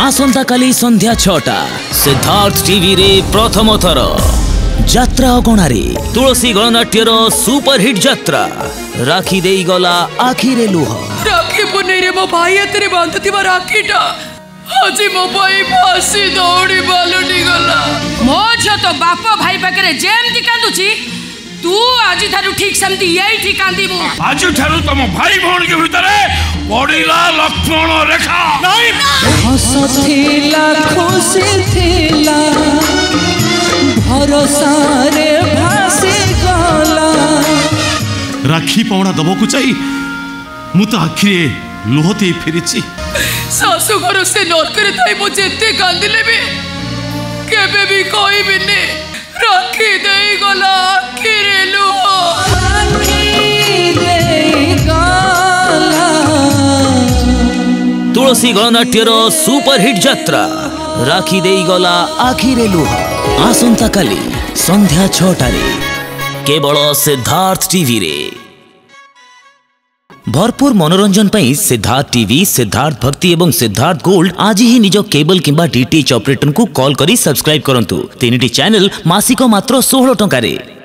आसंता काली संध्या 6टा Siddharth TV रे प्रथम थर यात्रा अगणारे तुलसी गणनाट्यर सुपरहिट यात्रा राखी देई गला आखिरे लुहा। राखी पुनई रे मो भाई हाथ रे बांधुथिबा राखीटा आज मो भाई फासी दौड़ी बालुडी गला। मो छ तो बाप भाई पाकरे जेमती कांदुची तू आज थारू ठीक समती यही ठीक कांदी मु आज थारू तुम भाई भोन के भीतरे बडीला लक्ष्मण रेखा नहीं हस थिला खुशी थिला भरोसा रे भासी गला। राखी पौड़ा दबो को चाहि मु त आखिरे लोहते फिरिछि सासु घर से नरक रे थाई मु जेते कांदिले बे केबे भी कोई भी ने राखी देई गला आखिरे लुहा। तुलसी गणनाट्यर सुपरहिट यात्रा राखी देई गला आखिरे लुहा आसंता काली संध्या 6टारे केवल सिद्धार्थ टीवी रे। भरपूर मनोरंजन पाई सिद्धार्थ टीवी सिद्धार्थ भक्ति एवं सिद्धार्थ गोल्ड आज ही निजो केबल किंबा डीटीएच ऑपरेटर को कॉल करी सब्सक्राइब करंतु। 3टी चैनल मासिक मात्र 16 टंका रे।